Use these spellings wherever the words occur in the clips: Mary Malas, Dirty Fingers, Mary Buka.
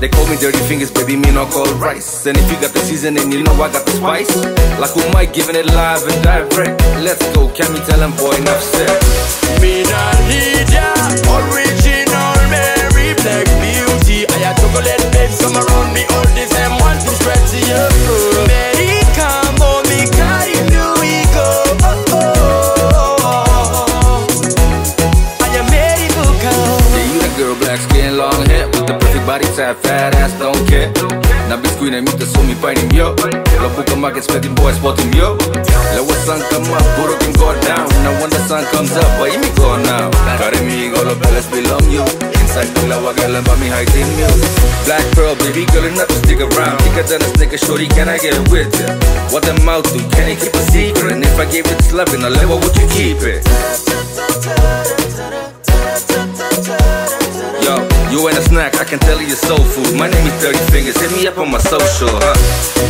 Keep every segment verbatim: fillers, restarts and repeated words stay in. They call me Dirty Fingers, baby, me no call rice. And if you got the seasoning, you know I got the spice. Like we might giving it live and direct. Let's go, can we tell them, boy, enough said. Me not need ya, original Mary Black Beauty. I had chocolate babes come around me all this and want to stretch to your fruit. Mary, come on, me carry do we go. Oh, oh, oh. I am Mary Buka. Yeah, you that girl, black skin, long hair, with the perfect body type, fat ass, don't care. Na biscuit and meat, so me fighting yo. La buka market, spreading boys, spotting yo. Let what sun come up, Buddha can go down. Now when the sun comes up, why you me go now? Carry me, all the palace belong you. Inside the lava, girl, and me hiding you. Black pearl, baby, girl, enough to stick around. Thicker than a snicker, shorty, can I get with ya? What the mouth do, can it keep a secret? And if I gave it to love in a level, would you keep it? Yo, you ain't a snack, I can tell you soul food. My name is Dirty Fingers, hit me up on my social, huh?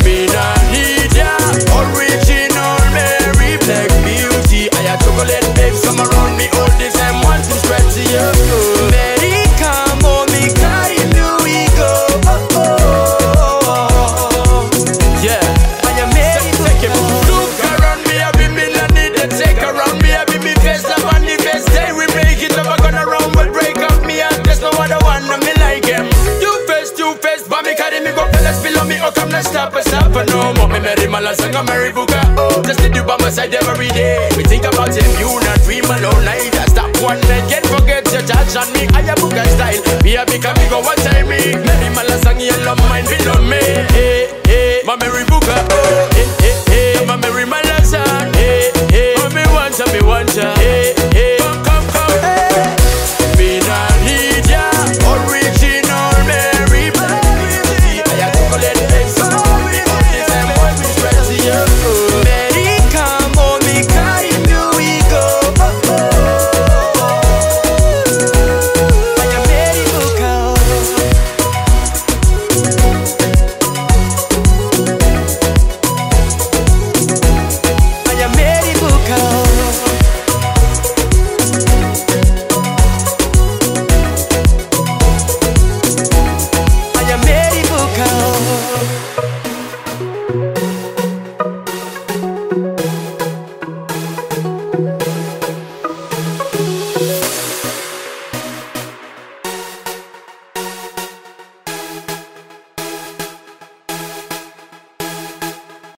Me not need ya, original Mary Black Beauty. I had chocolate babes come around me all this time, want to stretch to your food. Mary, come on, me carry do we go. Oh, oh, oh, oh. Yeah, I am Mary Black. Look around me, I be me not need to take around me, I be me face up on the best day. We make it up, I gonna round, but break up me and there's no other one, I me like him. You face, you face, but me carry me go fellas below me, oh come let's stop us up for no more. Mary Malas and Mary Buka, oh, just need you by my side every day. We think about him, you not dream alone either. Stop one night, can't forget your judge on me. I am Buka style, me a big and big on what I mean. Mary Malas and your love mine below me. Hey, hey, my Mary Buka, oh, hey, hey, hey, my Mary Malas, hey, hey, oh, me once and me once.